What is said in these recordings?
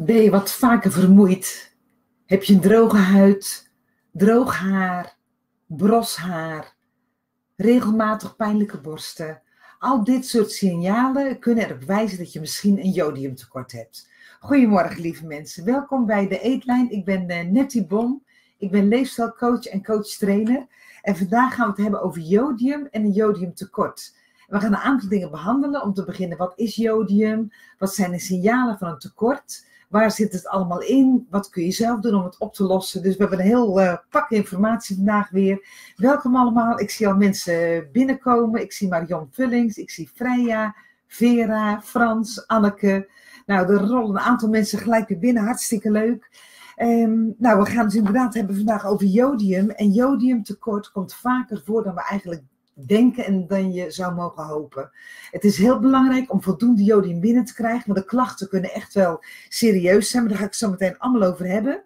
Ben je wat vaker vermoeid? Heb je een droge huid, droog haar, broshaar, regelmatig pijnlijke borsten? Al dit soort signalen kunnen erop wijzen dat je misschien een jodiumtekort hebt. Goedemorgen lieve mensen, welkom bij de Eetlijn. Ik ben Nettie Bom, ik ben leefstijlcoach en coachtrainer. En vandaag gaan we het hebben over jodium en een jodiumtekort. We gaan een aantal dingen behandelen. Om te beginnen, wat is jodium? Wat zijn de signalen van een tekort? Waar zit het allemaal in? Wat kun je zelf doen om het op te lossen? Dus we hebben een heel pak informatie vandaag weer. Welkom allemaal. Ik zie al mensen binnenkomen. Ik zie Marion Vullings. Ik zie Freya, Vera, Frans, Anneke. Nou, er rollen een aantal mensen gelijk weer binnen. Hartstikke leuk. Nou, we gaan het inderdaad hebben vandaag over jodium. En jodiumtekort komt vaker voor dan we eigenlijk denken en dan je zou mogen hopen. Het is heel belangrijk om voldoende jodium binnen te krijgen, want de klachten kunnen echt wel serieus zijn, maar daar ga ik zo meteen allemaal over hebben.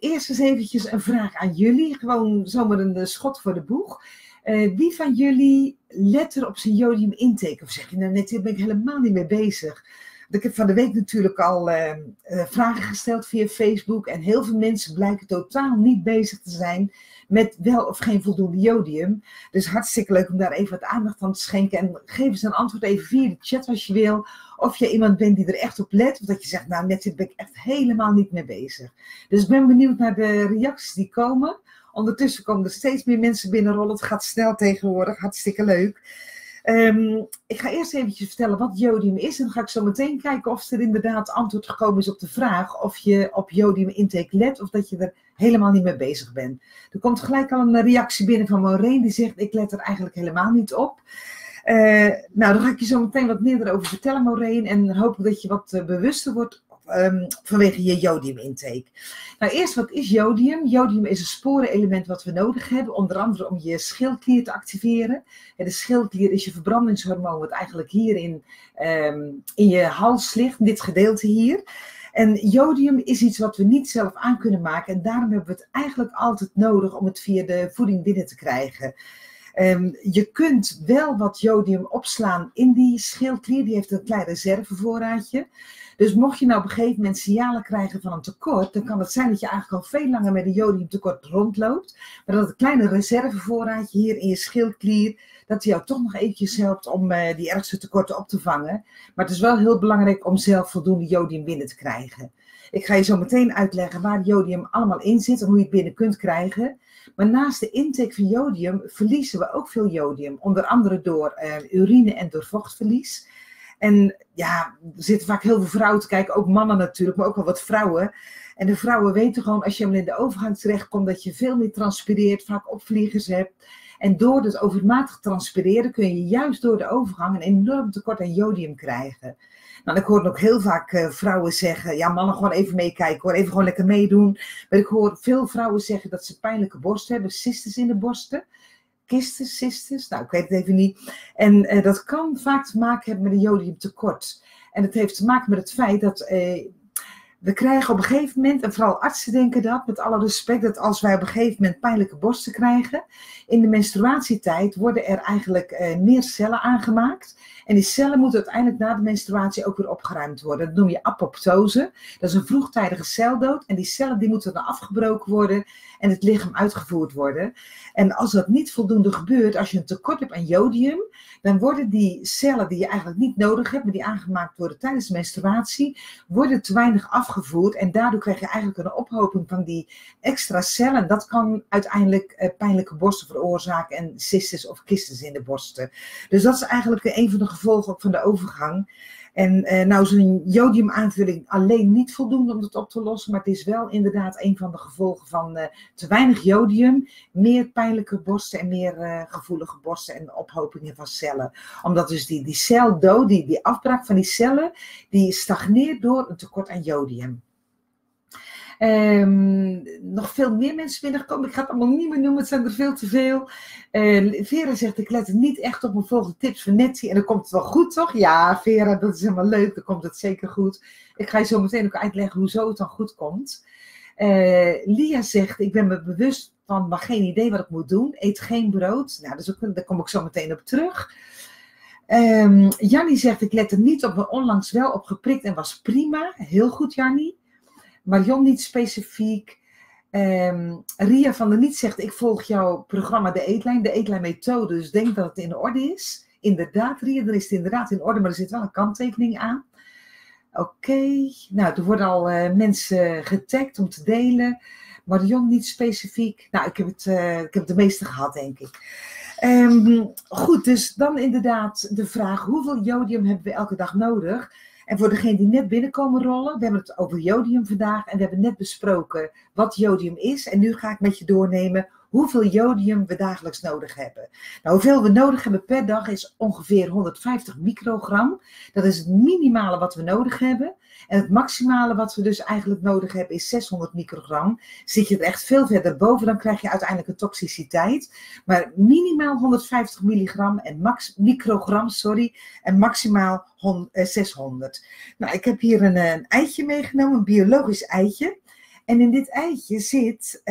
Eerst eens eventjes een vraag aan jullie, gewoon zomaar een schot voor de boeg. Wie van jullie let er op zijn jodium intake? Of zeg je, nou net hier ben ik helemaal niet mee bezig. Ik heb van de week natuurlijk al vragen gesteld via Facebook en heel veel mensen blijken totaal niet bezig te zijn met wel of geen voldoende jodium. Dus hartstikke leuk om daar even wat aandacht aan te schenken. En geef eens een antwoord even via de chat als je wil. Of je iemand bent die er echt op let. Of dat je zegt, nou net ben ik echt helemaal niet mee bezig. Dus ik ben benieuwd naar de reacties die komen. Ondertussen komen er steeds meer mensen binnenrollen. Het gaat snel tegenwoordig. Hartstikke leuk. Ik ga eerst eventjes vertellen wat jodium is. En dan ga ik zo meteen kijken of er inderdaad antwoord gekomen is op de vraag of je op jodium intake let of dat je er helemaal niet mee bezig bent. Er komt gelijk al een reactie binnen van Maureen die zegt ik let er eigenlijk helemaal niet op. Nou, daar ga ik je zo meteen wat meer over vertellen, Maureen. En hoop ik dat je wat bewuster wordt vanwege je jodiumintake. Nou, eerst wat is jodium? Jodium is een sporenelement wat we nodig hebben, onder andere om je schildklier te activeren. En de schildklier is je verbrandingshormoon wat eigenlijk hier in je hals ligt, in dit gedeelte hier. En jodium is iets wat we niet zelf aan kunnen maken en daarom hebben we het eigenlijk altijd nodig om het via de voeding binnen te krijgen. Je kunt wel wat jodium opslaan in die schildklier, die heeft een klein reservevoorraadje. Dus mocht je nou op een gegeven moment signalen krijgen van een tekort, dan kan het zijn dat je eigenlijk al veel langer met een jodiumtekort rondloopt. Maar dat het kleine reservevoorraadje hier in je schildklier, dat die jou toch nog eventjes helpt om die ergste tekorten op te vangen. Maar het is wel heel belangrijk om zelf voldoende jodium binnen te krijgen. Ik ga je zo meteen uitleggen waar jodium allemaal in zit en hoe je het binnen kunt krijgen. Maar naast de intake van jodium verliezen we ook veel jodium. Onder andere door urine en door vochtverlies. En ja, er zitten vaak heel veel vrouwen te kijken, ook mannen natuurlijk, maar ook wel wat vrouwen. En de vrouwen weten gewoon, als je in de overgang terechtkomt, dat je veel meer transpireert, vaak opvliegers hebt. En door het overmatig transpireren kun je juist door de overgang een enorm tekort aan jodium krijgen. Nou, ik hoor ook heel vaak vrouwen zeggen, ja mannen gewoon even meekijken hoor, even gewoon lekker meedoen. Maar ik hoor veel vrouwen zeggen dat ze pijnlijke borsten hebben, cystes in de borsten. Cystes, nou ik weet het even niet. En dat kan vaak te maken hebben met een jodiumtekort. En het heeft te maken met het feit dat we krijgen op een gegeven moment, en vooral artsen denken dat, met alle respect, dat als wij op een gegeven moment pijnlijke borsten krijgen, in de menstruatietijd worden er eigenlijk meer cellen aangemaakt. En die cellen moeten uiteindelijk na de menstruatie ook weer opgeruimd worden. Dat noem je apoptose. Dat is een vroegtijdige celdood. En die cellen die moeten dan afgebroken worden en het lichaam uitgevoerd worden. En als dat niet voldoende gebeurt, als je een tekort hebt aan jodium, dan worden die cellen die je eigenlijk niet nodig hebt, maar die aangemaakt worden tijdens de menstruatie, worden te weinig afgevoerd. En daardoor krijg je eigenlijk een ophoping van die extra cellen. Dat kan uiteindelijk pijnlijke borsten veroorzaken en cystes of kisten in de borsten. Dus dat is eigenlijk een van de gevolgen ook van de overgang. En nou is een jodiumaanvulling alleen niet voldoende om dat op te lossen, maar het is wel inderdaad een van de gevolgen van te weinig jodium, meer pijnlijke borsten en meer gevoelige borsten en ophopingen van cellen. Omdat dus die celdood, die afbraak van die cellen, die stagneert door een tekort aan jodium. Nog veel meer mensen binnenkomen. Ik ga het allemaal niet meer noemen, het zijn er veel te veel. Vera zegt, ik let er niet echt op mijn volgende tips van Nettie. En dan komt het wel goed, toch? Ja, Vera, dat is helemaal leuk. Dan komt het zeker goed. Ik ga je zo meteen ook uitleggen hoezo het dan goed komt. Lia zegt, ik ben me bewust van, maar geen idee wat ik moet doen. Eet geen brood. Nou, daar kom ik zo meteen op terug. Jannie zegt, ik let er niet op, maar onlangs wel op geprikt en was prima. Heel goed, Jannie. Marion niet specifiek. Ria van der Niet zegt, ik volg jouw programma de Eetlijn-methode, dus denk dat het in orde is. Inderdaad, Ria, dan is het inderdaad in orde, maar er zit wel een kanttekening aan. Oké, nou, er worden al mensen getagd om te delen. Marion niet specifiek. Nou, ik heb de meeste gehad, denk ik. Goed, dus dan inderdaad de vraag, hoeveel jodium hebben we elke dag nodig? En voor degenen die net binnenkomen rollen, we hebben het over jodium vandaag en we hebben net besproken wat jodium is. En nu ga ik met je doornemen hoeveel jodium we dagelijks nodig hebben. Nou, hoeveel we nodig hebben per dag is ongeveer 150 microgram. Dat is het minimale wat we nodig hebben. En het maximale wat we dus eigenlijk nodig hebben is 600 microgram. Zit je er echt veel verder boven, dan krijg je uiteindelijk een toxiciteit. Maar minimaal 150 milligram en maximaal 600. Nou, ik heb hier een eitje meegenomen, een biologisch eitje. En in dit eitje zit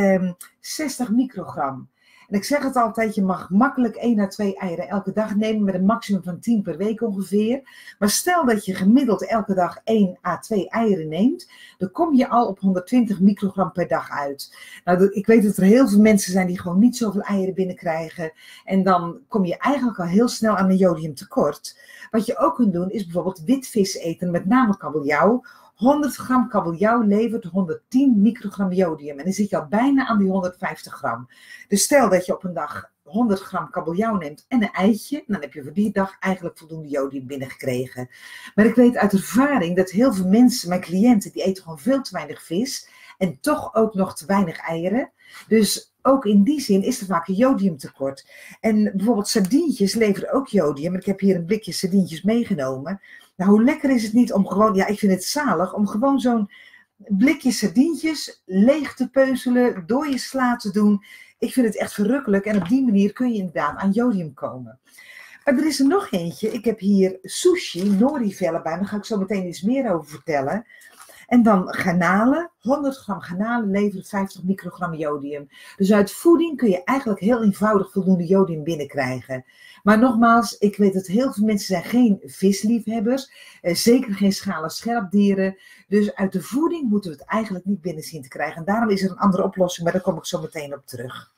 60 microgram. En ik zeg het altijd, je mag makkelijk 1 à 2 eieren elke dag nemen met een maximum van 10 per week ongeveer. Maar stel dat je gemiddeld elke dag 1 à 2 eieren neemt, dan kom je al op 120 microgram per dag uit. Nou, ik weet dat er heel veel mensen zijn die gewoon niet zoveel eieren binnenkrijgen. En dan kom je eigenlijk al heel snel aan een jodiumtekort. Wat je ook kunt doen is bijvoorbeeld witvis eten, met name kabeljauw. 100 gram kabeljauw levert 110 microgram jodium. En dan zit je al bijna aan die 150 gram. Dus stel dat je op een dag 100 gram kabeljauw neemt en een eitje. Dan heb je voor die dag eigenlijk voldoende jodium binnengekregen. Maar ik weet uit ervaring dat heel veel mensen, mijn cliënten, die eten gewoon veel te weinig vis. En toch ook nog te weinig eieren. Dus ook in die zin is er vaak een jodiumtekort. En bijvoorbeeld sardientjes leveren ook jodium. Ik heb hier een blikje sardientjes meegenomen. Nou, hoe lekker is het niet om gewoon, ja, ik vind het zalig, om gewoon zo'n blikje sardientjes leeg te peuzelen, door je sla te doen. Ik vind het echt verrukkelijk en op die manier kun je inderdaad aan jodium komen. Maar er is er nog eentje. Ik heb hier sushi, Norivellen bij me. Daar ga ik zo meteen iets meer over vertellen. En dan garnalen. 100 gram garnalen leveren 50 microgram jodium. Dus uit voeding kun je eigenlijk heel eenvoudig voldoende jodium binnenkrijgen. Maar nogmaals, ik weet dat heel veel mensen zijn geen visliefhebbers. Zeker geen schalen scherpdieren. Dus uit de voeding moeten we het eigenlijk niet binnen zien te krijgen. En daarom is er een andere oplossing, maar daar kom ik zo meteen op terug.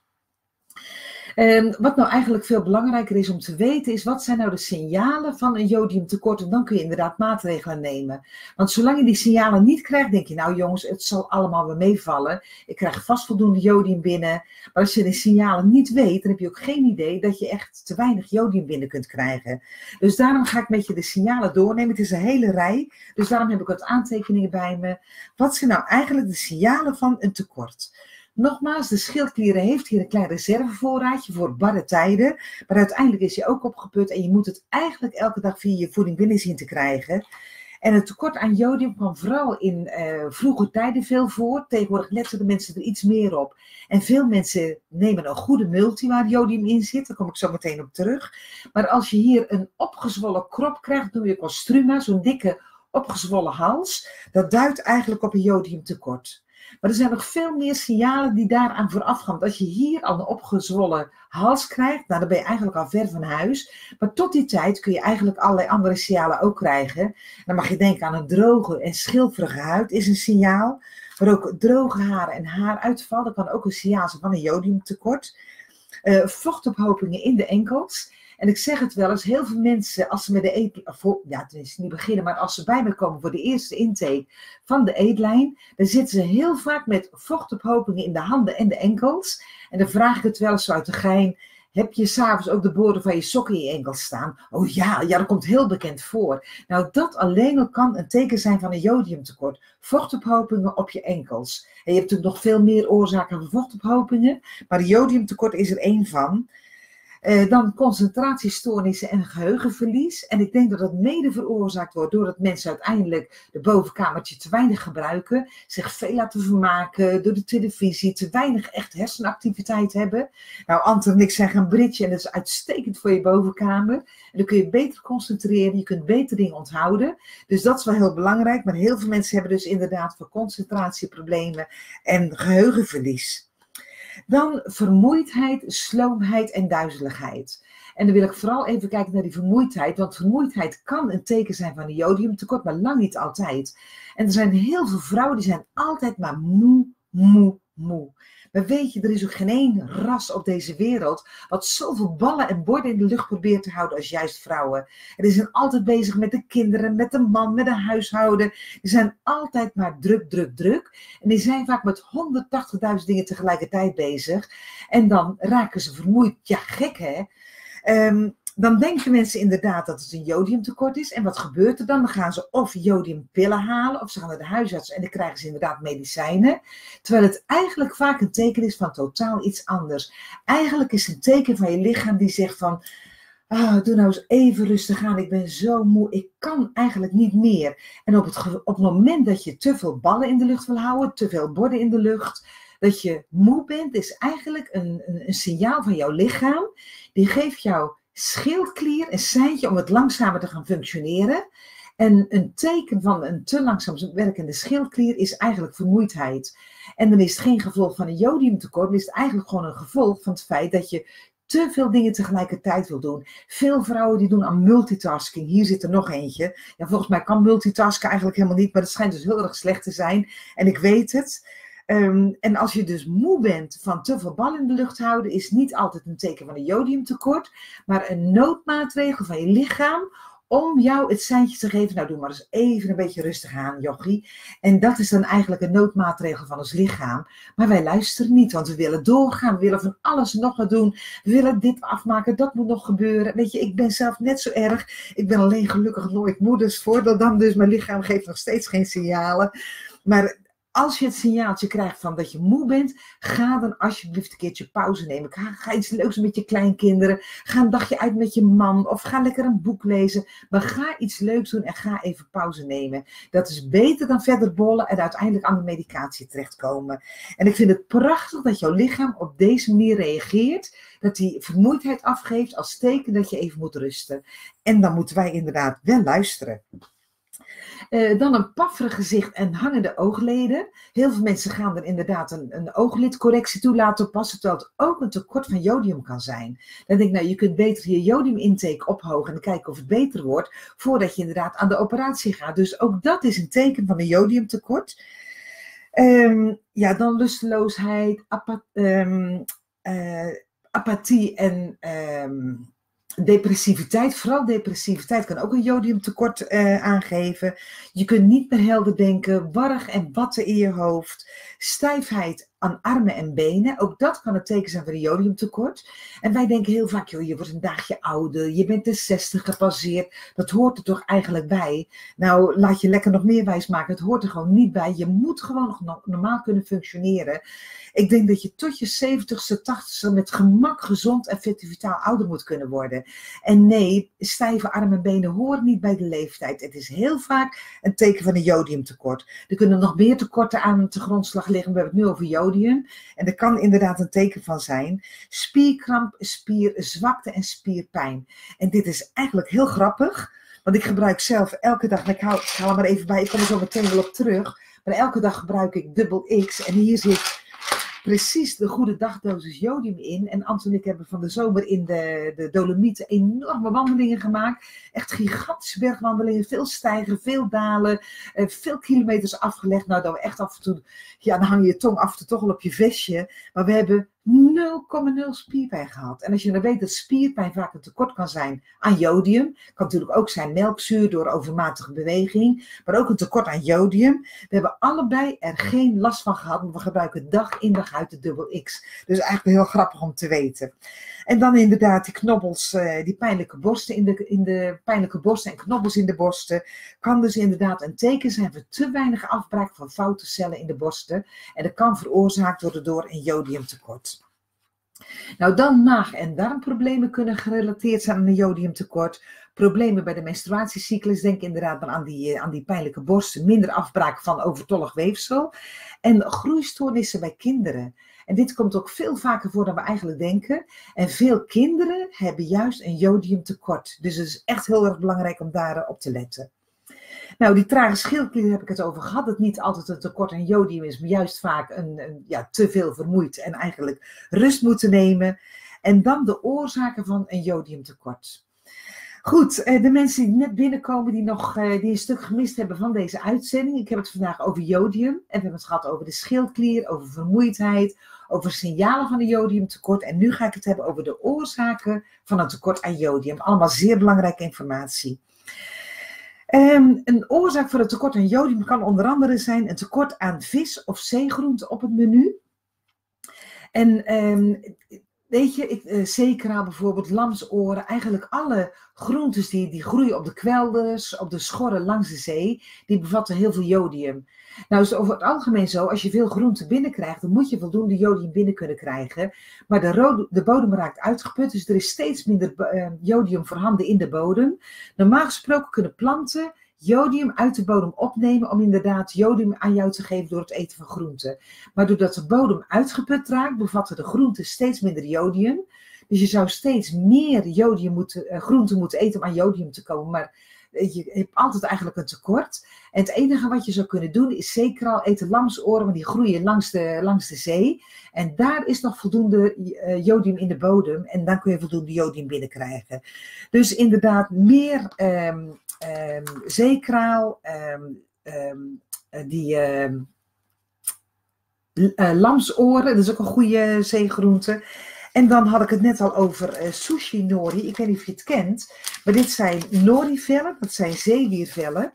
Wat nou eigenlijk veel belangrijker is om te weten is, wat zijn nou de signalen van een jodiumtekort? En dan kun je inderdaad maatregelen nemen. Want zolang je die signalen niet krijgt, denk je, nou jongens, het zal allemaal weer meevallen. Ik krijg vast voldoende jodium binnen. Maar als je die signalen niet weet, dan heb je ook geen idee dat je echt te weinig jodium binnen kunt krijgen. Dus daarom ga ik met je de signalen doornemen. Het is een hele rij, dus daarom heb ik wat aantekeningen bij me. Wat zijn nou eigenlijk de signalen van een tekort? Nogmaals, de schildklieren heeft hier een klein reservevoorraadje voor barre tijden. Maar uiteindelijk is hij ook opgeput en je moet het eigenlijk elke dag via je voeding binnen zien te krijgen. En het tekort aan jodium kwam vooral in vroege tijden veel voor. Tegenwoordig letten de mensen er iets meer op. En veel mensen nemen een goede multi waar jodium in zit. Daar kom ik zo meteen op terug. Maar als je hier een opgezwollen krop krijgt, doe je costruma, zo'n dikke opgezwollen hals. Dat duidt eigenlijk op een jodiumtekort. Maar er zijn nog veel meer signalen die daaraan voorafgaan. Als je hier al een opgezwollen hals krijgt, nou, dan ben je eigenlijk al ver van huis. Maar tot die tijd kun je eigenlijk allerlei andere signalen ook krijgen. Dan mag je denken aan een droge en schilferige huid is een signaal. Maar ook droge haren en haaruitval, dat kan ook een signaal zijn van een jodiumtekort. Vochtophopingen in de enkels. En ik zeg het wel eens, heel veel mensen, als ze met de tenminste niet beginnen, maar als ze bij me komen voor de eerste intake van de eetlijn, dan zitten ze heel vaak met vochtophopingen in de handen en de enkels. En dan vraag ik het wel eens uit de gein, heb je s'avonds ook de boorden van je sokken in je enkels staan? Oh ja, ja, dat komt heel bekend voor. Nou, dat alleen al kan een teken zijn van een jodiumtekort. Vochtophopingen op je enkels. En je hebt natuurlijk nog veel meer oorzaken van vochtophopingen, maar jodiumtekort is er één van. Dan concentratiestoornissen en geheugenverlies. En ik denk dat dat mede veroorzaakt wordt doordat mensen uiteindelijk de bovenkamertje te weinig gebruiken, zich veel laten vermaken door de televisie, te weinig echt hersenactiviteit hebben. Nou, Anton en ik zijn gaan bridgen en dat is uitstekend voor je bovenkamer. En dan kun je beter concentreren, je kunt beter dingen onthouden. Dus dat is wel heel belangrijk, maar heel veel mensen hebben dus inderdaad voor concentratieproblemen en geheugenverlies. Dan vermoeidheid, sloomheid en duizeligheid. En dan wil ik vooral even kijken naar die vermoeidheid. Want vermoeidheid kan een teken zijn van een jodiumtekort, maar lang niet altijd. En er zijn heel veel vrouwen die zijn altijd maar moe, moe, moe. Maar weet je, er is ook geen één ras op deze wereld wat zoveel ballen en borden in de lucht probeert te houden als juist vrouwen. En die zijn altijd bezig met de kinderen, met de man, met de huishouden. Die zijn altijd maar druk, druk, druk. En die zijn vaak met 180.000 dingen tegelijkertijd bezig. En dan raken ze vermoeid. Ja, gek hè? Dan denken mensen inderdaad dat het een jodiumtekort is. En wat gebeurt er dan? Dan gaan ze of jodiumpillen halen, of ze gaan naar de huisarts en dan krijgen ze inderdaad medicijnen. Terwijl het eigenlijk vaak een teken is van totaal iets anders. Eigenlijk is het een teken van je lichaam die zegt van, oh, doe nou eens even rustig aan, ik ben zo moe, ik kan eigenlijk niet meer. En op het moment dat je te veel ballen in de lucht wil houden, te veel borden in de lucht, dat je moe bent, is eigenlijk een signaal van jouw lichaam. Die geeft jou schildklier een seintje om het langzamer te gaan functioneren. En een teken van een te langzaam werkende schildklier is eigenlijk vermoeidheid. En dan is het geen gevolg van een jodiumtekort, maar is het eigenlijk gewoon een gevolg van het feit dat je te veel dingen tegelijkertijd wil doen. Veel vrouwen die doen aan multitasking. Hier zit er nog eentje. Ja, volgens mij kan multitasken eigenlijk helemaal niet, maar dat schijnt dus heel erg slecht te zijn. En ik weet het. En als je dus moe bent van te veel ballen in de lucht houden, is niet altijd een teken van een jodiumtekort, maar een noodmaatregel van je lichaam om jou het seintje te geven. Nou, doe maar eens even een beetje rustig aan, jochie. En dat is dan eigenlijk een noodmaatregel van ons lichaam. Maar wij luisteren niet, want we willen doorgaan. We willen van alles nog wat doen. We willen dit afmaken, dat moet nog gebeuren. Weet je, ik ben zelf net zo erg. Ik ben alleen gelukkig nooit moeders. Voordeel dan dus, mijn lichaam geeft nog steeds geen signalen. Maar als je het signaaltje krijgt van dat je moe bent, ga dan alsjeblieft een keertje pauze nemen. Ga iets leuks met je kleinkinderen. Ga een dagje uit met je man. Of ga lekker een boek lezen. Maar ga iets leuks doen en ga even pauze nemen. Dat is beter dan verder bollen en uiteindelijk aan de medicatie terechtkomen. En ik vind het prachtig dat jouw lichaam op deze manier reageert. Dat die vermoeidheid afgeeft als teken dat je even moet rusten. En dan moeten wij inderdaad wel luisteren. Dan een pafferig gezicht en hangende oogleden. Heel veel mensen gaan er inderdaad een ooglidcorrectie toe laten passen, terwijl het ook een tekort van jodium kan zijn. Dan denk ik, nou, je kunt beter je jodiumintake ophogen en kijken of het beter wordt, voordat je inderdaad aan de operatie gaat. Dus ook dat is een teken van een jodiumtekort. Ja, dan lusteloosheid, apathie en depressiviteit, vooral depressiviteit kan ook een jodiumtekort aangeven. Je kunt niet meer helder denken, warrig en watten in je hoofd, stijfheid aan armen en benen. Ook dat kan het teken zijn van een jodiumtekort. En wij denken heel vaak, joh, je wordt een dagje ouder, je bent de 60 gepasseerd. Dat hoort er toch eigenlijk bij? Nou, laat je lekker nog meer wijs maken. Het hoort er gewoon niet bij. Je moet gewoon nog normaal kunnen functioneren. Ik denk dat je tot je 70ste, 80ste met gemak gezond en fit en vitaal ouder moet kunnen worden. En nee, stijve armen en benen horen niet bij de leeftijd. Het is heel vaak een teken van een jodiumtekort. Er kunnen nog meer tekorten aan de grondslag liggen. We hebben het nu over jodium. En er kan inderdaad een teken van zijn. Spierkramp, spierzwakte en spierpijn. En dit is eigenlijk heel grappig. Want ik gebruik zelf elke dag, en ik haal er maar even bij, ik kom er zo meteen wel op terug. Maar elke dag gebruik ik dubbel X. En hier zit precies de goede dagdosis jodium in. En Anton en ik hebben van de zomer in de Dolomieten enorme wandelingen gemaakt. Echt gigantische bergwandelingen. Veel stijgen, veel dalen. Veel kilometers afgelegd. Nou, dat we echt af en toe, ja, dan hang je tong af en toe toch al op je vestje. Maar we hebben 0,0 spierpijn gehad. En als je dan weet dat spierpijn vaak een tekort kan zijn aan jodium. Kan natuurlijk ook zijn melkzuur door overmatige beweging. Maar ook een tekort aan jodium. We hebben allebei er geen last van gehad. Maar we gebruiken dag in dag uit de dubbel X. Dus eigenlijk heel grappig om te weten. En dan inderdaad die knobbels, die pijnlijke borsten in de pijnlijke borsten en knobbels in de borsten. Kan dus inderdaad een teken zijn voor te weinig afbraak van foute cellen in de borsten. En dat kan veroorzaakt worden door een jodiumtekort. Nou, dan maag- en darmproblemen kunnen gerelateerd zijn aan een jodiumtekort. Problemen bij de menstruatiecyclus, denk inderdaad maar aan die pijnlijke borsten. Minder afbraak van overtollig weefsel. En groeistoornissen bij kinderen. En dit komt ook veel vaker voor dan we eigenlijk denken. En veel kinderen hebben juist een jodiumtekort. Dus het is echt heel erg belangrijk om daarop te letten. Nou, die trage schildklier heb ik het over gehad. Dat niet altijd een tekort aan jodium is, maar juist vaak te veel vermoeid en eigenlijk rust moeten nemen. En dan de oorzaken van een jodiumtekort. Goed, de mensen die net binnenkomen, die een stuk gemist hebben van deze uitzending. Ik heb het vandaag over jodium. En we hebben het gehad over de schildklier, over vermoeidheid, over signalen van een jodiumtekort. En nu ga ik het hebben over de oorzaken van een tekort aan jodium. Allemaal zeer belangrijke informatie. Een oorzaak voor het tekort aan jodium kan onder andere zijn een tekort aan vis of zeegroenten op het menu. En weet je, zeekraal bijvoorbeeld, lamsoren, eigenlijk alle groentes die groeien op de kwelders, op de schorren langs de zee, die bevatten heel veel jodium. Nou is het over het algemeen zo, als je veel groenten binnenkrijgt, dan moet je voldoende jodium binnen kunnen krijgen. Maar de bodem raakt uitgeput, dus er is steeds minder jodium voorhanden in de bodem. Normaal gesproken kunnen planten jodium uit de bodem opnemen om inderdaad jodium aan jou te geven door het eten van groenten. Maar doordat de bodem uitgeput raakt, bevatten de groenten steeds minder jodium. Dus je zou steeds meer jodium groenten moeten eten om aan jodium te komen. Maar je hebt altijd eigenlijk een tekort. En het enige wat je zou kunnen doen is zeekraal eten, lamsoren, want die groeien langs de zee. En daar is nog voldoende jodium in de bodem en dan kun je voldoende jodium binnenkrijgen. Dus inderdaad meer zeekraal, lamsoren, dat is ook een goede zeegroente. En dan had ik het net al over sushi nori. Ik weet niet of je het kent, maar dit zijn norivellen, dat zijn zeewiervellen.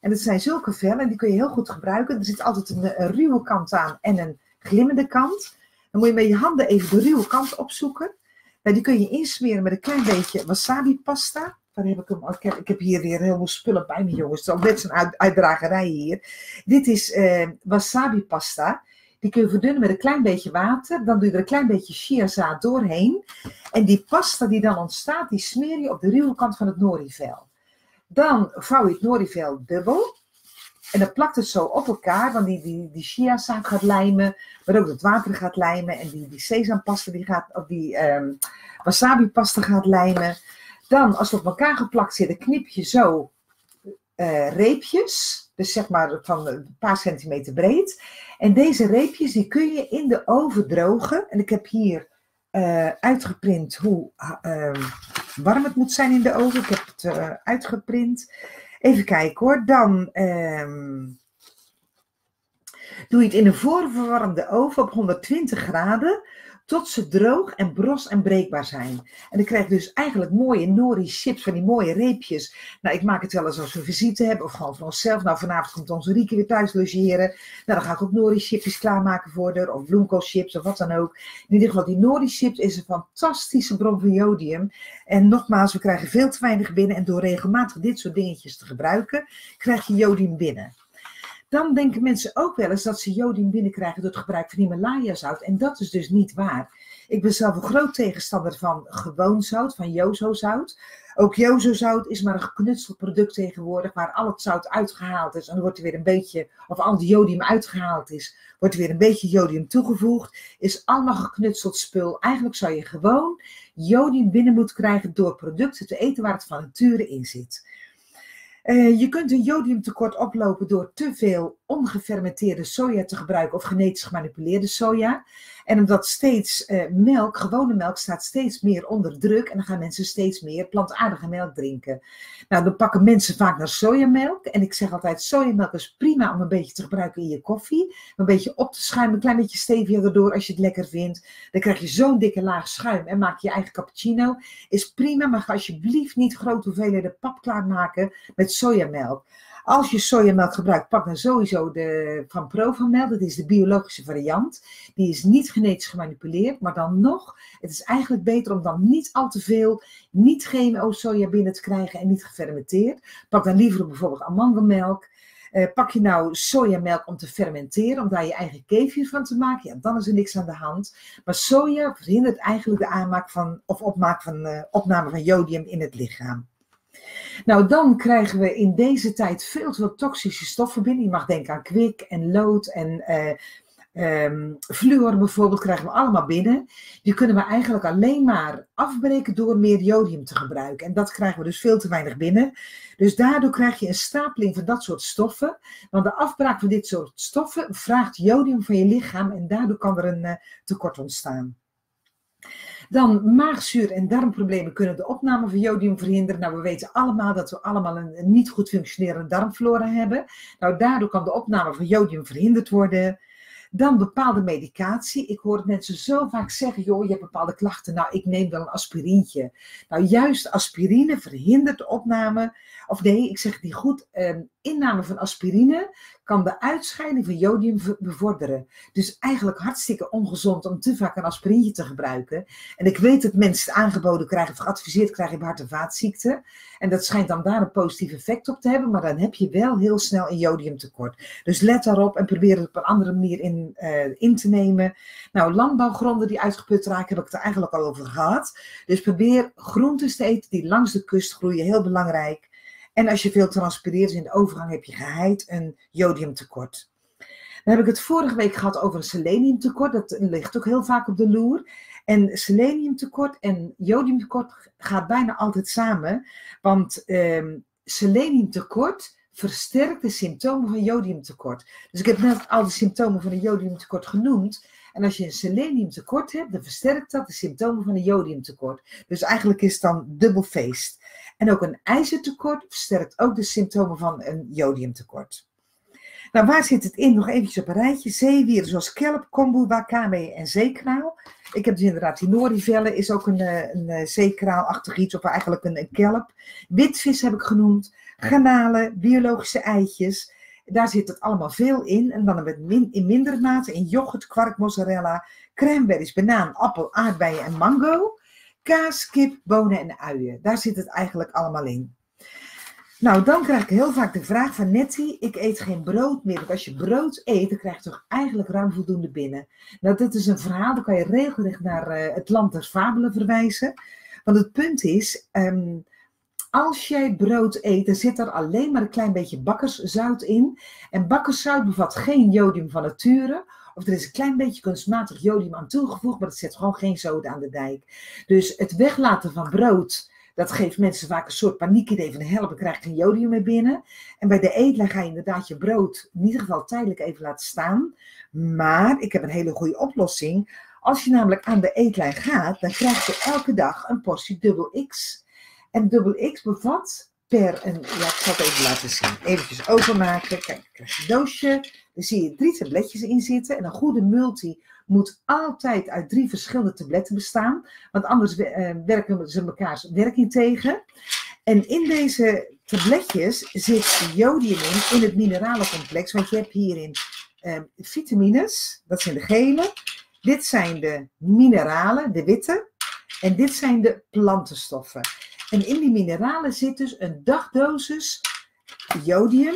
En dat zijn zulke vellen, die kun je heel goed gebruiken. Er zit altijd een ruwe kant aan en een glimmende kant. Dan moet je met je handen even de ruwe kant opzoeken. Die kun je insmeren met een klein beetje wasabi pasta. Waar heb ik hem? Ik heb hier weer heel veel spullen bij me, jongens. Het is al net zo'n uitdragerij hier. Dit is wasabi pasta. Die kun je verdunnen met een klein beetje water. Dan doe je er een klein beetje chiazaad doorheen. En die pasta die dan ontstaat, die smeer je op de ruwe kant van het norivel. Dan vouw je het norivel dubbel. En dan plakt het zo op elkaar. Want die chiazaad gaat lijmen. Maar ook het water gaat lijmen. En die sesampasta, die wasabi pasta gaat lijmen. Dan, als het op elkaar geplakt zit, dan knip je zo reepjes. Dus zeg maar van een paar centimeter breed. En deze reepjes die kun je in de oven drogen. En ik heb hier uitgeprint hoe warm het moet zijn in de oven. Ik heb het uitgeprint. Even kijken hoor. Dan doe je het in een voorverwarmde oven op 120 graden. Tot ze droog en bros en breekbaar zijn. En dan krijg je dus eigenlijk mooie nori-chips van die mooie reepjes. Nou, ik maak het wel eens als we visite hebben of gewoon voor onszelf. Nou, vanavond komt onze Rieke weer thuis logeren. Nou, dan ga ik ook nori-chipjes klaarmaken voor haar. Of bloemkoolchips of wat dan ook. In ieder geval, die nori-chips is een fantastische bron van jodium. En nogmaals, we krijgen veel te weinig binnen. En door regelmatig dit soort dingetjes te gebruiken, krijg je jodium binnen. Dan denken mensen ook wel eens dat ze jodium binnenkrijgen door het gebruik van Himalaya-zout. En dat is dus niet waar. Ik ben zelf een groot tegenstander van gewoon zout, van jojozout. Ook jojozout is maar een geknutseld product tegenwoordig, waar al het zout uitgehaald is. En dan wordt er weer een beetje, of al het jodium uitgehaald is, wordt er weer een beetje jodium toegevoegd. Is allemaal geknutseld spul. Eigenlijk zou je gewoon jodium binnen moeten krijgen door producten te eten waar het van nature in zit. Je kunt een jodiumtekort oplopen door te veel ongefermenteerde soja te gebruiken of genetisch gemanipuleerde soja. En omdat steeds gewone melk staat steeds meer onder druk en dan gaan mensen steeds meer plantaardige melk drinken. Nou, dan pakken mensen vaak naar sojamelk en ik zeg altijd sojamelk is prima om een beetje te gebruiken in je koffie. Een beetje op te schuimen, een klein beetje stevia erdoor als je het lekker vindt. Dan krijg je zo'n dikke laag schuim en maak je eigen cappuccino. Is prima, maar ga alsjeblieft niet grote hoeveelheden pap klaarmaken met sojamelk. Als je sojamelk gebruikt, pak dan sowieso de van Provanmelk. Dat is de biologische variant. Die is niet genetisch gemanipuleerd. Maar dan nog, het is eigenlijk beter om dan niet al te veel niet-GMO soja binnen te krijgen en niet gefermenteerd. Pak dan liever bijvoorbeeld amandelmelk. Pak je nou sojamelk om te fermenteren, om daar je eigen kefir van te maken. Ja, dan is er niks aan de hand. Maar soja verhindert eigenlijk de aanmaak van, of opname van jodium in het lichaam. Nou, dan krijgen we in deze tijd veel te veel toxische stoffen binnen. Je mag denken aan kwik en lood en fluor bijvoorbeeld, krijgen we allemaal binnen. Die kunnen we eigenlijk alleen maar afbreken door meer jodium te gebruiken. En dat krijgen we dus veel te weinig binnen. Dus daardoor krijg je een stapeling van dat soort stoffen. Want de afbraak van dit soort stoffen vraagt jodium van je lichaam en daardoor kan er een tekort ontstaan. Dan maagzuur- en darmproblemen kunnen de opname van jodium verhinderen. Nou, we weten allemaal dat we allemaal een niet goed functionerende darmflora hebben. Nou, daardoor kan de opname van jodium verhinderd worden. Dan bepaalde medicatie. Ik hoor mensen zo vaak zeggen, joh, je hebt bepaalde klachten. Nou, ik neem wel een aspirintje. Nou, juist aspirine verhindert de opname. Of nee, ik zeg het niet goed. Inname van aspirine kan de uitscheiding van jodium bevorderen. Dus eigenlijk hartstikke ongezond om te vaak een aspirintje te gebruiken. En ik weet dat mensen het aangeboden krijgen of geadviseerd krijgen bij hart- en vaatziekten. En dat schijnt dan daar een positief effect op te hebben. Maar dan heb je wel heel snel een jodiumtekort. Dus let daarop en probeer het op een andere manier in te nemen. Nou, landbouwgronden die uitgeput raken, heb ik het er eigenlijk al over gehad. Dus probeer groentes te eten die langs de kust groeien. Heel belangrijk. En als je veel transpireert in de overgang heb je geheid een jodiumtekort. Dan heb ik het vorige week gehad over een seleniumtekort. Dat ligt ook heel vaak op de loer. En seleniumtekort en jodiumtekort gaat bijna altijd samen. Want seleniumtekort versterkt de symptomen van jodiumtekort. Dus ik heb net al de symptomen van een jodiumtekort genoemd. En als je een seleniumtekort hebt, dan versterkt dat de symptomen van een jodiumtekort. Dus eigenlijk is het dan dubbel feest. En ook een ijzertekort versterkt ook de symptomen van een jodiumtekort. Nou, waar zit het in? Nog eventjes op een rijtje. Zeewieren zoals kelp, kombu, wakame en zeekraal. Ik heb dus inderdaad die Norivellen, is ook een zeekraalachtig iets, of eigenlijk een kelp. Witvis heb ik genoemd, garnalen, biologische eitjes. Daar zit het allemaal veel in. En dan in minder mate in yoghurt, kwark, mozzarella, cranberries, banaan, appel, aardbeien en mango. Kaas, kip, bonen en uien. Daar zit het eigenlijk allemaal in. Nou, dan krijg ik heel vaak de vraag van Nettie, ik eet geen brood meer. Want als je brood eet, dan krijg je toch eigenlijk ruim voldoende binnen. Nou, dat is een verhaal, daar kan je regelrecht naar het land der fabelen verwijzen. Want het punt is, als jij brood eet, dan zit er alleen maar een klein beetje bakkerszout in. En bakkerszout bevat geen jodium van nature. Of er is een klein beetje kunstmatig jodium aan toegevoegd, maar dat zet gewoon geen zoden aan de dijk. Dus het weglaten van brood, dat geeft mensen vaak een soort paniekidee van help, ik krijg geen jodium meer binnen. En bij de eetlijn ga je inderdaad je brood in ieder geval tijdelijk even laten staan. Maar ik heb een hele goede oplossing. Als je namelijk aan de eetlijn gaat, dan krijg je elke dag een portie dubbel X. En dubbel X bevat ja, ik zal het even laten zien. Even openmaken. Kijk, krijg je een doosje. Dan zie je 3 tabletjes in zitten. En een goede multi moet altijd uit 3 verschillende tabletten bestaan. Want anders werken ze elkaars werking tegen. En in deze tabletjes zit jodium in het mineralencomplex. Want je hebt hierin vitamines. Dat zijn de gele. Dit zijn de mineralen, de witte. En dit zijn de plantenstoffen. En in die mineralen zit dus een dagdosis jodium.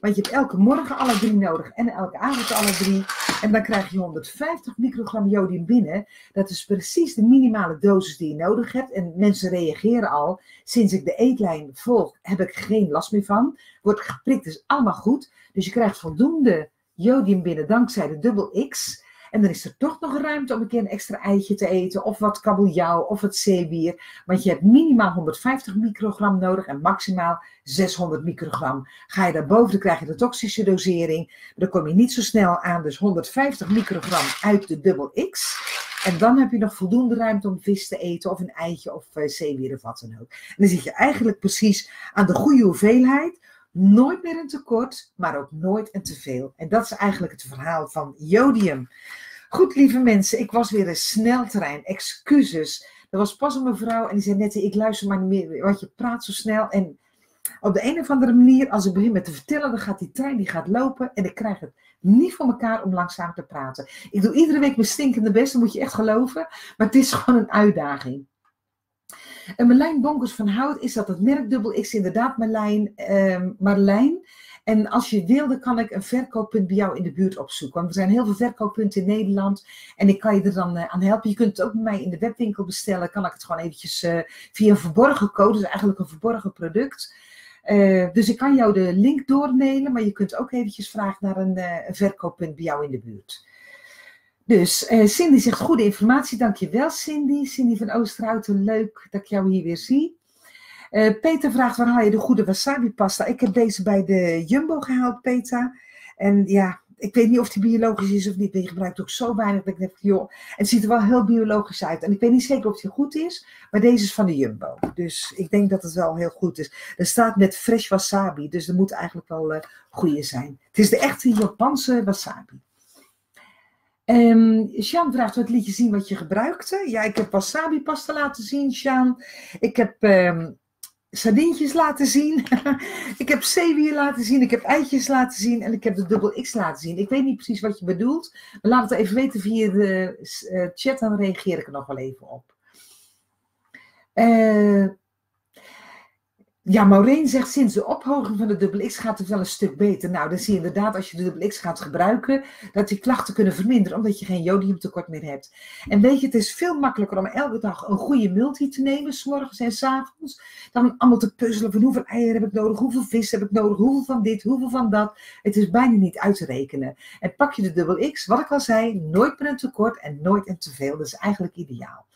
Want je hebt elke morgen alle 3 nodig en elke avond alle 3. En dan krijg je 150 microgram jodium binnen. Dat is precies de minimale dosis die je nodig hebt. En mensen reageren al. Sinds ik de eetlijn volg, heb ik geen last meer van. Wordt geprikt, is allemaal goed. Dus je krijgt voldoende jodium binnen dankzij de dubbel X. En dan is er toch nog ruimte om een keer een extra eitje te eten. Of wat kabeljauw of wat zeewier. Want je hebt minimaal 150 microgram nodig. En maximaal 600 microgram. Ga je daarboven, dan krijg je de toxische dosering. Dan kom je niet zo snel aan. Dus 150 microgram uit de dubbel X. En dan heb je nog voldoende ruimte om vis te eten. Of een eitje of zeewier of wat dan ook. En dan zit je eigenlijk precies aan de goede hoeveelheid. Nooit meer een tekort, maar ook nooit een teveel. En dat is eigenlijk het verhaal van jodium. Goed, lieve mensen, ik was weer een sneltrein. Excuses. Er was pas een mevrouw en die zei net, ik luister maar niet meer, want je praat zo snel. En op de een of andere manier, als ik begin met te vertellen, dan gaat die trein lopen en ik krijg het niet voor elkaar om langzaam te praten. Ik doe iedere week mijn stinkende best, dat moet je echt geloven. Maar het is gewoon een uitdaging. En Marlijn Bonkers van Hout is dat het merk dubbel X, inderdaad Marlijn. En als je wilde kan ik een verkooppunt bij jou in de buurt opzoeken. Want er zijn heel veel verkooppunten in Nederland. En ik kan je er dan aan helpen. Je kunt het ook bij mij in de webwinkel bestellen. Kan ik het gewoon eventjes via een verborgen code. Dus eigenlijk een verborgen product. Dus ik kan jou de link doormailen. Maar je kunt ook eventjes vragen naar een verkooppunt bij jou in de buurt. Dus Cindy zegt goede informatie, dankjewel Cindy. Cindy van Oosterhouten, leuk dat ik jou hier weer zie. Peter vraagt, waar haal je de goede wasabi pasta? Ik heb deze bij de Jumbo gehaald, Peter. En ja, Ik weet niet of die biologisch is of niet. Je gebruikt ook zo weinig. Dat ik denk, joh, het ziet er wel heel biologisch uit. En ik weet niet zeker of die goed is. Maar deze is van de Jumbo. Dus ik denk dat het wel heel goed is. Er staat met fresh wasabi. Dus er moet eigenlijk wel goede zijn. Het is de echte Japanse wasabi. Sjaan vraagt, wat liet je zien wat je gebruikte? Ja, ik heb wasabi pasta laten zien, Sjaan. Ik heb... sardientjes laten zien, ik heb zeewier laten zien, ik heb eitjes laten zien en ik heb de dubbel X laten zien. Ik weet niet precies wat je bedoelt, maar laat het even weten via de chat, dan reageer ik er nog wel even op. Ja, Maureen zegt, sinds de ophoging van de dubbel X gaat het wel een stuk beter. Nou, dan zie je inderdaad, als je de dubbel X gaat gebruiken, dat die klachten kunnen verminderen, omdat je geen jodiumtekort meer hebt. En weet je, het is veel makkelijker om elke dag een goede multi te nemen, 's morgens en 's avonds, dan allemaal te puzzelen van hoeveel eieren heb ik nodig, hoeveel vis heb ik nodig, hoeveel van dit, hoeveel van dat. Het is bijna niet uit te rekenen. En pak je de dubbel X, wat ik al zei, nooit meer een tekort en nooit een teveel. Dat is eigenlijk ideaal.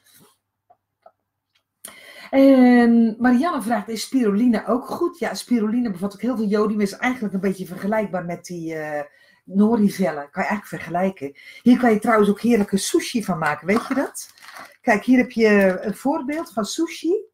En Marianne vraagt, is spiruline ook goed? Ja, spiruline bevat ook heel veel jodium. Is eigenlijk een beetje vergelijkbaar met die Norivellen. Kan je eigenlijk vergelijken. Hier kan je trouwens ook heerlijke sushi van maken, weet je dat? Kijk, hier heb je een voorbeeld van sushi.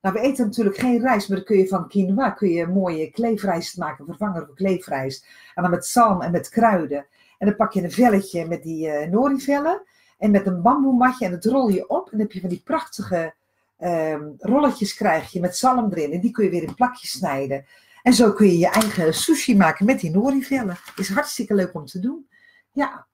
Nou, we eten natuurlijk geen rijst, maar dan kun je van quinoa mooie kleefrijst maken, vervangen voor kleefrijst. En dan met zalm en met kruiden. En dan pak je een velletje met die Norivellen. En met een bamboematje en dat rol je op. En dan heb je van die prachtige... rolletjes krijg je met zalm erin en die kun je weer in plakjes snijden. En zo kun je je eigen sushi maken met die Norivellen. Is hartstikke leuk om te doen. Ja.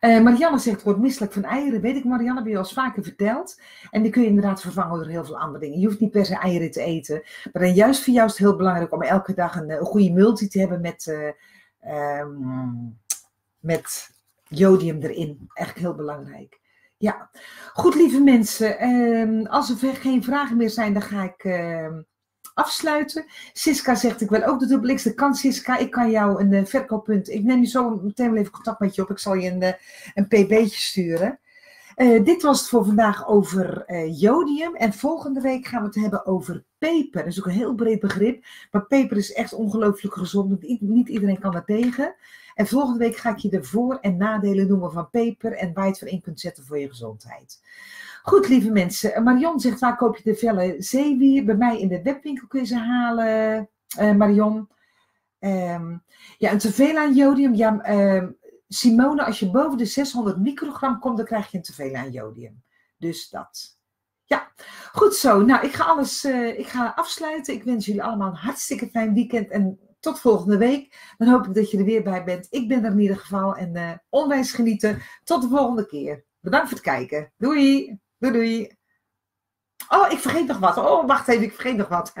Marianne zegt, wordt misselijk van eieren. Weet ik, Marianne, heb je al eens vaker verteld. En die kun je inderdaad vervangen door heel veel andere dingen. Je hoeft niet per se eieren te eten. Maar dan juist voor jou is het heel belangrijk om elke dag een goede multi te hebben met jodium erin. Echt heel belangrijk. Ja, goed lieve mensen, als er geen vragen meer zijn, dan ga ik afsluiten. Siska zegt, ik wil ook de dubbel X, dat kan Siska, ik kan jou een verkooppunt, ik neem je zo meteen wel even contact met je op, ik zal je een pb'tje sturen. Dit was het voor vandaag over jodium en volgende week gaan we het hebben over peper. Dat is ook een heel breed begrip, maar peper is echt ongelooflijk gezond, niet iedereen kan er tegen. En volgende week ga ik je de voor- en nadelen noemen van peper en waar je het voor in kunt zetten voor je gezondheid. Goed, lieve mensen. Marion zegt, waar koop je de vellen zeewier? Bij mij in de webwinkel kun je ze halen, Marion. Ja, een teveel aan jodium. Ja, Simone, als je boven de 600 microgram komt, dan krijg je een teveel aan jodium. Dus dat. Ja, goed zo. Nou, ik ga afsluiten. Ik wens jullie allemaal een hartstikke fijn weekend en... tot volgende week. Dan hoop ik dat je er weer bij bent. Ik ben er in ieder geval. En onwijs genieten. Tot de volgende keer. Bedankt voor het kijken. Doei. Doei doei. Oh, ik vergeet nog wat. Oh, wacht even. Ik vergeet nog wat.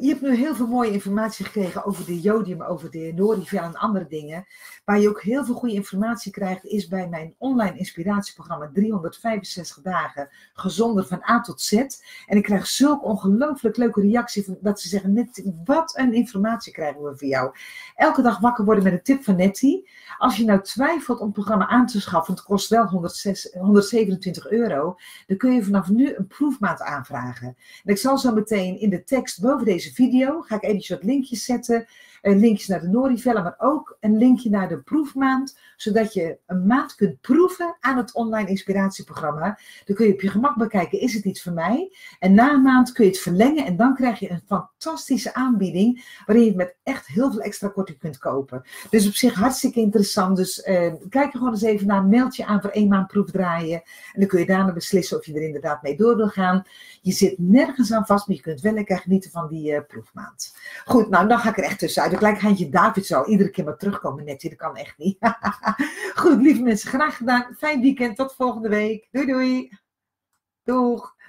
Je hebt nu heel veel mooie informatie gekregen over de jodium, over de Norivellen en andere dingen. Waar je ook heel veel goede informatie krijgt is bij mijn online inspiratieprogramma 365 dagen gezonder van A tot Z. En ik krijg zulk ongelooflijk leuke reacties dat ze zeggen, Nettie, wat een informatie krijgen we van jou. Elke dag wakker worden met een tip van Nettie. Als je nou twijfelt om het programma aan te schaffen, het kost wel €127, dan kun je vanaf nu een proefmaand aanvragen. En ik zal zo meteen in de tekst boven deze video, ga ik even wat linkjes zetten, linkjes naar de Norivellen, maar ook een linkje naar de proefmaand, zodat je een maand kunt proeven aan het online inspiratieprogramma. Dan kun je op je gemak bekijken, is het iets voor mij? En na een maand kun je het verlengen en dan krijg je een fantastische aanbieding, waarin je het met echt heel veel extra korting kunt kopen. Dus op zich hartstikke interessant. Dus kijk er gewoon eens even naar, meld je aan voor 1 maand proefdraaien en dan kun je daarna beslissen of je er inderdaad mee door wil gaan. Je zit nergens aan vast, maar je kunt wel lekker genieten van die proefmaand. Goed, nou dan ga ik er echt tussenuit. Ik lijk Haantje David zal iedere keer maar terugkomen, Nettie. Dat kan echt niet. Goed, lieve mensen, graag gedaan. Fijn weekend, tot volgende week. Doei doei. Doeg.